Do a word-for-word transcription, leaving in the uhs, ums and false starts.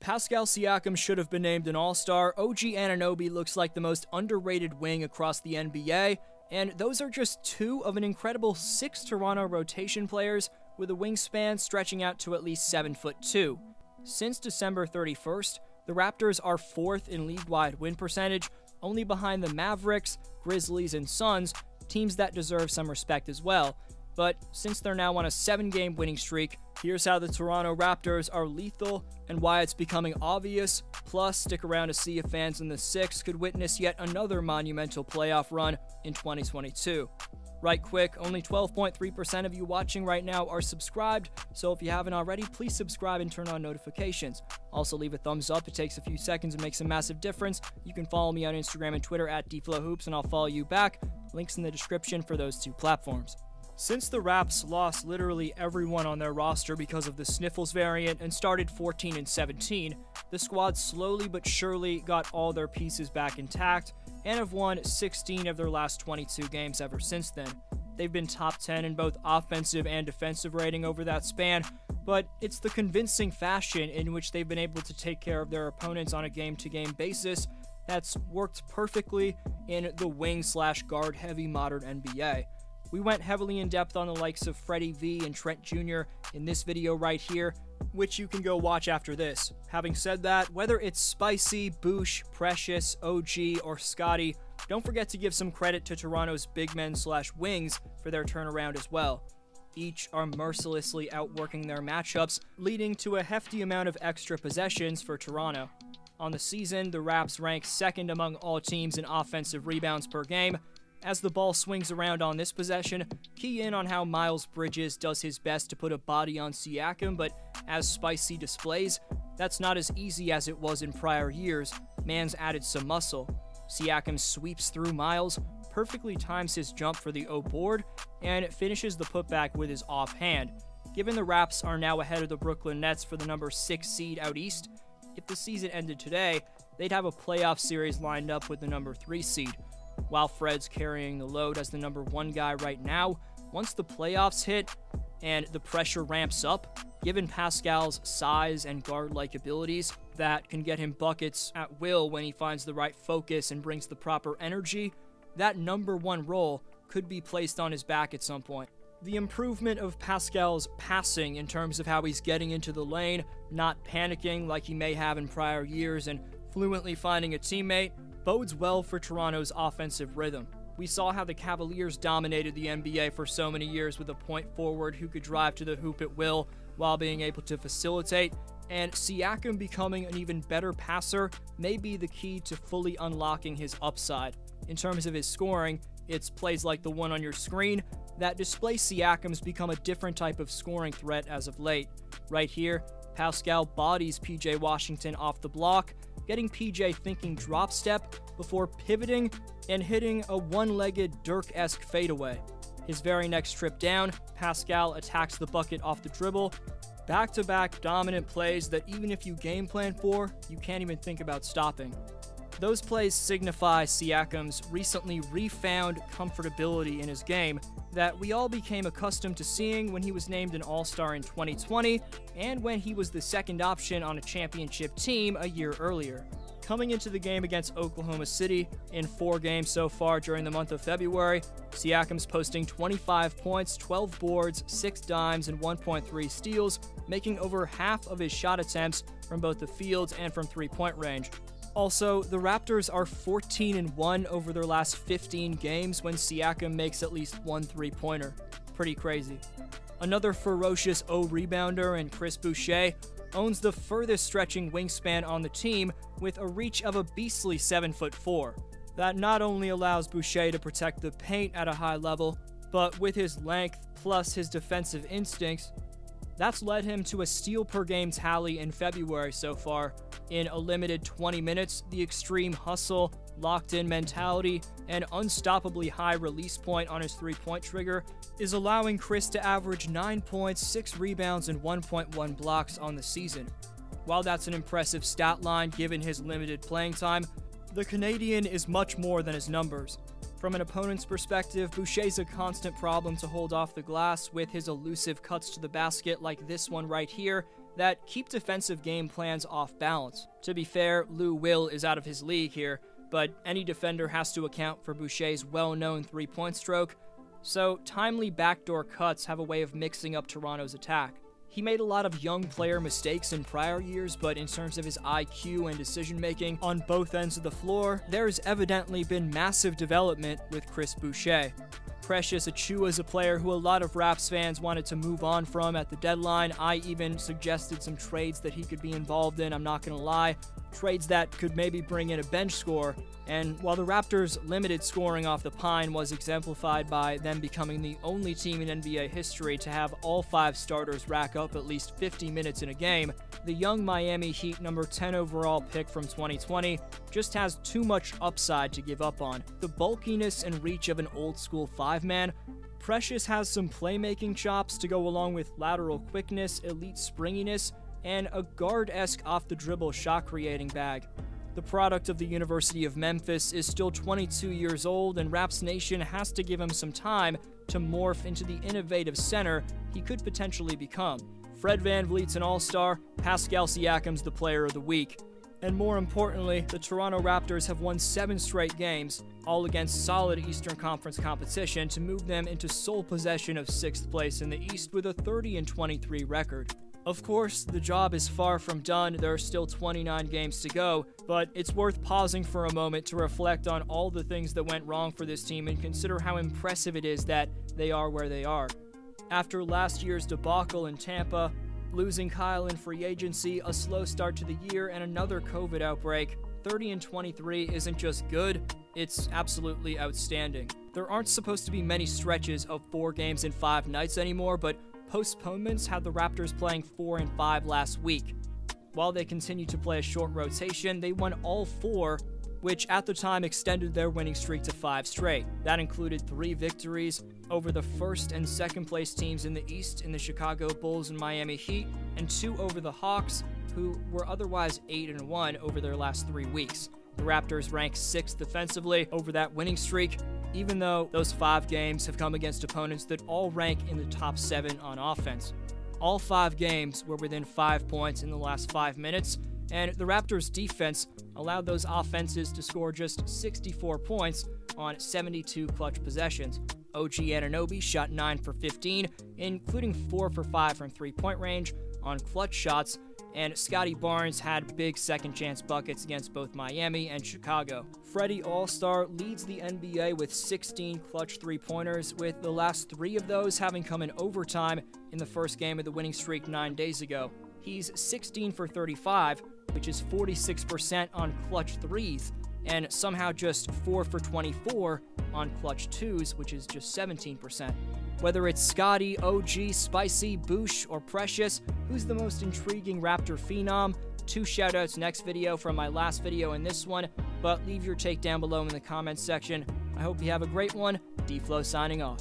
Pascal Siakam should have been named an All-Star, O G Anunoby looks like the most underrated wing across the N B A, and those are just two of an incredible six Toronto rotation players with a wingspan stretching out to at least seven foot two. Since December thirty-first, the Raptors are fourth in league-wide win percentage, only behind the Mavericks, Grizzlies, and Suns, teams that deserve some respect as well. But since they're now on a seven game winning streak, here's how the Toronto Raptors are lethal and why it's becoming obvious. Plus, stick around to see if fans in the six could witness yet another monumental playoff run in twenty twenty-two. Right quick, only twelve point three percent of you watching right now are subscribed, so if you haven't already, please subscribe and turn on notifications. Also leave a thumbs up, it takes a few seconds and makes a massive difference. You can follow me on Instagram and Twitter at DflowHoops and I'll follow you back. Links in the description for those two platforms. Since the Raps lost literally everyone on their roster because of the Sniffles variant and started fourteen and seventeen, the squad slowly but surely got all their pieces back intact and have won sixteen of their last twenty-two games ever since then. They've been top ten in both offensive and defensive rating over that span, but it's the convincing fashion in which they've been able to take care of their opponents on a game-to-game basis that's worked perfectly in the wing-slash-guard-heavy modern N B A. We went heavily in depth on the likes of Freddie V and Trent Junior in this video right here, which you can go watch after this. Having said that, whether it's Spicy, Boucher, Precious, O G, or Scottie, don't forget to give some credit to Toronto's big men slash wings for their turnaround as well. Each are mercilessly outworking their matchups, leading to a hefty amount of extra possessions for Toronto. On the season, the Raps rank second among all teams in offensive rebounds per game. As the ball swings around on this possession, key in on how Miles Bridges does his best to put a body on Siakam, but as Spicy displays, that's not as easy as it was in prior years. Man's added some muscle. Siakam sweeps through Miles, perfectly times his jump for the O board, and finishes the putback with his offhand. Given the Raps are now ahead of the Brooklyn Nets for the number six seed out east, if the season ended today, they'd have a playoff series lined up with the number three seed. While Fred's carrying the load as the number one guy right now, once the playoffs hit and the pressure ramps up, given Pascal's size and guard-like abilities, that can get him buckets at will when he finds the right focus and brings the proper energy, that number one role could be placed on his back at some point. The improvement of Pascal's passing in terms of how he's getting into the lane, not panicking like he may have in prior years, and fluently finding a teammate, bodes well for Toronto's offensive rhythm. We saw how the Cavaliers dominated the N B A for so many years with a point forward who could drive to the hoop at will while being able to facilitate, and Siakam becoming an even better passer may be the key to fully unlocking his upside. In terms of his scoring, it's plays like the one on your screen that display Siakam's become a different type of scoring threat as of late. Right here, Pascal bodies P J Washington off the block, getting P J thinking drop step before pivoting and hitting a one-legged Dirk-esque fadeaway. His very next trip down, Pascal attacks the bucket off the dribble. Back-to-back dominant plays that even if you game plan for, you can't even think about stopping. Those plays signify Siakam's recently refound comfortability in his game that we all became accustomed to seeing when he was named an All-Star in twenty twenty and when he was the second option on a championship team a year earlier. Coming into the game against Oklahoma City in four games so far during the month of February, Siakam's posting twenty-five points, twelve boards, six dimes, and one point three steals, making over half of his shot attempts from both the field and from three-point range. Also, the Raptors are fourteen and one over their last fifteen games when Siakam makes at least one three-pointer. Pretty crazy. Another ferocious O-rebounder and Chris Boucher owns the furthest stretching wingspan on the team with a reach of a beastly seven foot four. That not only allows Boucher to protect the paint at a high level, but with his length plus his defensive instincts, that's led him to a steal per game tally in February so far. In a limited twenty minutes, the extreme hustle, locked-in mentality, and unstoppably high release point on his three-point trigger is allowing Chris to average nine points, six rebounds, and one point one blocks on the season. While that's an impressive stat line given his limited playing time, the Canadian is much more than his numbers. From an opponent's perspective, Boucher's a constant problem to hold off the glass with his elusive cuts to the basket like this one right here that keep defensive game plans off balance. To be fair, Lou Will is out of his league here, but any defender has to account for Boucher's well-known three-point stroke, so timely backdoor cuts have a way of mixing up Toronto's attack. He made a lot of young player mistakes in prior years, but in terms of his I Q and decision-making on both ends of the floor, there's evidently been massive development with Chris Boucher. Precious Achiuwa is a player who a lot of Raps fans wanted to move on from at the deadline. I even suggested some trades that he could be involved in, I'm not gonna lie. Trades that could maybe bring in a bench score, and while the Raptors' limited scoring off the pine was exemplified by them becoming the only team in N B A history to have all five starters rack up at least fifty minutes in a game, the young Miami Heat number ten overall pick from twenty twenty just has too much upside to give up on. The bulkiness and reach of an old-school five-man, Precious has some playmaking chops to go along with lateral quickness, elite springiness, and a guard-esque off-the-dribble shot-creating bag. The product of the University of Memphis is still twenty-two years old, and Raps Nation has to give him some time to morph into the innovative center he could potentially become. Fred VanVleet's an all-star, Pascal Siakam's the player of the week. And more importantly, the Toronto Raptors have won seven straight games, all against solid Eastern Conference competition, to move them into sole possession of sixth place in the East with a thirty and twenty-three record. Of course, the job is far from done, there are still twenty-nine games to go, but it's worth pausing for a moment to reflect on all the things that went wrong for this team and consider how impressive it is that they are where they are. After last year's debacle in Tampa, losing Kyle in free agency, a slow start to the year, and another COVID outbreak, thirty and twenty-three isn't just good, it's absolutely outstanding. There aren't supposed to be many stretches of four games in five nights anymore, but postponements had the Raptors playing four and five last week. While they continued to play a short rotation, they won all four, which at the time extended their winning streak to five straight. That included three victories over the first and second place teams in the East in the Chicago Bulls and Miami Heat, and two over the Hawks, who were otherwise eight and one over their last three weeks. The Raptors ranked sixth defensively over that winning streak, even though those five games have come against opponents that all rank in the top seven on offense. All five games were within five points in the last five minutes, and the Raptors' defense allowed those offenses to score just sixty-four points on seventy-two clutch possessions. O G Anunoby shot nine for fifteen, including four for five from three-point range on clutch shots, and Scottie Barnes had big second-chance buckets against both Miami and Chicago. Freddie All-Star leads the N B A with sixteen clutch three-pointers, with the last three of those having come in overtime in the first game of the winning streak nine days ago. He's sixteen for thirty-five, which is forty-six percent on clutch threes, and somehow just four for twenty-four on clutch twos, which is just seventeen percent. Whether it's Scottie, O G, Spicy, Bouch, or Precious, who's the most intriguing Raptor phenom? Two shoutouts next video from my last video and this one, but leave your take down below in the comments section. I hope you have a great one. DFlow signing off.